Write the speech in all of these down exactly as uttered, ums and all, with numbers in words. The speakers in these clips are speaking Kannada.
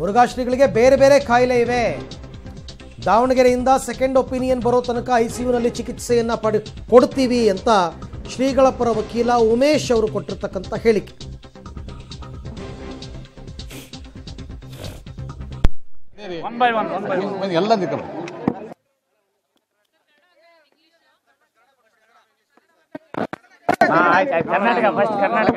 ಮುರುಘಾಶ್ರೀಗಳಿಗೆ ಬೇರೆ ಬೇರೆ ಕಾಯಿಲೆ ಇವೆ. ದಾವಣಗೆರೆಯಿಂದ ಸೆಕೆಂಡ್ ಒಪಿನಿಯನ್ ಬರೋ ತನಕ ಐಸಿಯುನಲ್ಲಿ ಚಿಕಿತ್ಸೆಯನ್ನು ಪಡೆ ಕೊಡ್ತೀವಿ ಅಂತ ಶ್ರೀಗಳ ಪರ ವಕೀಲ ಉಮೇಶ್ ಅವರು ಕೊಟ್ಟಿರ್ತಕ್ಕಂಥ ಹೇಳಿಕೆ. ಕರ್ನಾಟಕ ಫಸ್ಟ್ ಕರ್ನಾಟಕ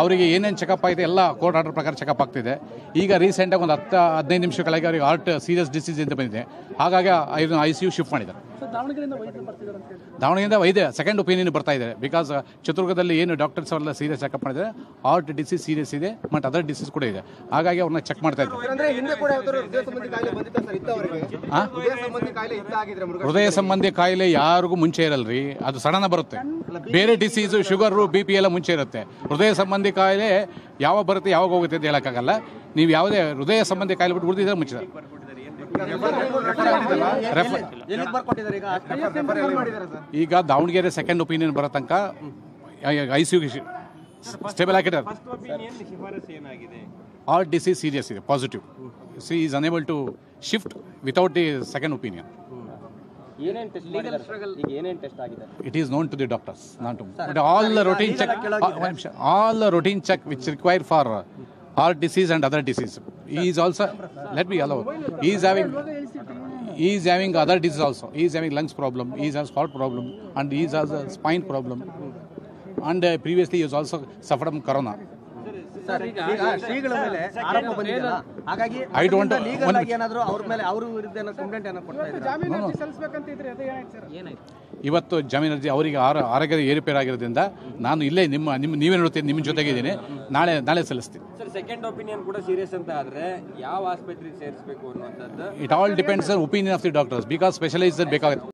ಅವರಿಗೆ ಏನೇನು ಚೆಕಪ್ ಆಗಿದೆ ಎಲ್ಲ ಕೋರ್ಟ್ ಆರ್ಡರ್ ಪ್ರಕಾರ ಚೆಕಪ್ ಆಗ್ತಿದೆ. ಈಗ ರೀಸೆಂಟಾಗಿ ಒಂದು ಹತ್ತು ಹದಿನೈದು ನಿಮಿಷಗಳಿಗೆ ಅವರಿಗೆ ಹಾರ್ಟ್ ಸೀರಿಯಸ್ ಡಿಸೀಸ್ ಅಂತ ಬಂದಿದೆ, ಹಾಗಾಗಿ ಇದನ್ನು ಐ ಸಿ ಯು ಶಿಫ್ಟ್ ಮಾಡಿದ್ದಾರೆ. ದಾವಣಗೆರೆಯಿಂದ ವೈದ್ಯ ಸೆಕೆಂಡ್ ಒಪಿನಿಯನ್ ಬರ್ತಾ ಇದ್ದಾರೆ. ಬಿಕಾಸ್ ಚಿತ್ರದುರ್ಗದಲ್ಲಿ ಏನು ಡಾಕ್ಟರ್ಸ್ ಅವರೆಲ್ಲ ಸೀರಿಯಸ್ ಚೆಕಪ್ ಮಾಡಿದ್ದಾರೆ, ಹಾರ್ಟ್ ಡಿಸೀಸ್ ಸೀರಿಯಸ್ ಇದೆ ಮತ್ತು ಅದರ್ ಡಿಸೀಸ್ ಕೂಡ ಇದೆ, ಹಾಗಾಗಿ ಅವ್ರನ್ನ ಚೆಕ್ ಮಾಡ್ತಾ ಇದ್ದಾರೆ. ಹೃದಯ ಸಂಬಂಧಿ ಕಾಯಿಲೆ ಯಾರಿಗೂ ಮುಂಚೆ ಇರಲ್ರಿ, ಅದು ಸಡನ್ ಬರುತ್ತೆ. ಬೇರೆ ಡಿಸೀಸು ಶುಗರು ಬಿ ಪಿ ಎಲ್ಲ ಮುಂಚೆ ಇರುತ್ತೆ. ಹೃದಯ ಸಂಬಂಧಿ ಕಾಯಿಲೆ ಯಾವಾಗ ಬರುತ್ತೆ ಯಾವಾಗ ಹೋಗುತ್ತೆ ಅಂತ ಹೇಳೋಕ್ಕಾಗಲ್ಲ. ನೀವು ಯಾವುದೇ ಹೃದಯ ಸಂಬಂಧಿ ಕಾಯಿಲೆ ಬಿಟ್ಟು ಉಳಿದಿದ್ರೆ ಮುಂಚೆ ಈಗ ದಾವಣಗೆರೆ ಸೆಕೆಂಡ್ ಒಪಿನಿಯನ್ ಬರೋ ತನಕ ಐ ಸಿ ಯು ಸ್ಟೇಬಲ್ ಆಗಿದ್ದಾರೆ. ಹಾರ್ಟ್ ಡಿಸೀಸ್ ಸೀರಿಯಸ್ ಇದೆ, positive, she is unable to shift without the second opinion. It is known to the doctors, not to me. But all the routine check, all the routine check which required for heart disease and other disease. He is also, let me allow. He is having, he is having other disease also. He is having lungs problem. He has heart problem, and he has a spine problem. And uh, previously he has also suffered from corona. ಇವತ್ತು ಜಾಮೀನು ಅರ್ಜಿ ಅವರಿಗೆ ಆರೋಗ್ಯ ಏರುಪೇರು ಆಗಿರೋದ್ರಿಂದ ನಾನು ಇಲ್ಲೇ ನಿಮ್ಮ ನಿಮ್ಮ ನೀವೇ ನೋಡ್ತೀನಿ, ನಿಮ್ಮ ಜೊತೆಗೆ ಇದ್ದೀನಿ, ನಾಳೆ ನಾಳೆ ಸಲ್ಲಿಸ್ತೀನಿ. ಸೆಕೆಂಡ್ ಒಪಿನಿಯನ್ ಕೂಡ ಸೀರಿಯಸ್ ಅಂತ ಆದ್ರೆ ಯಾವ ಆಸ್ಪತ್ರೆಗೆ ಸೇರಿಸಬೇಕು ಅನ್ನುವಂಥದ್ದು, it all depends on opinion of the doctors, because specialised ಬೇಕಾಗುತ್ತೆ.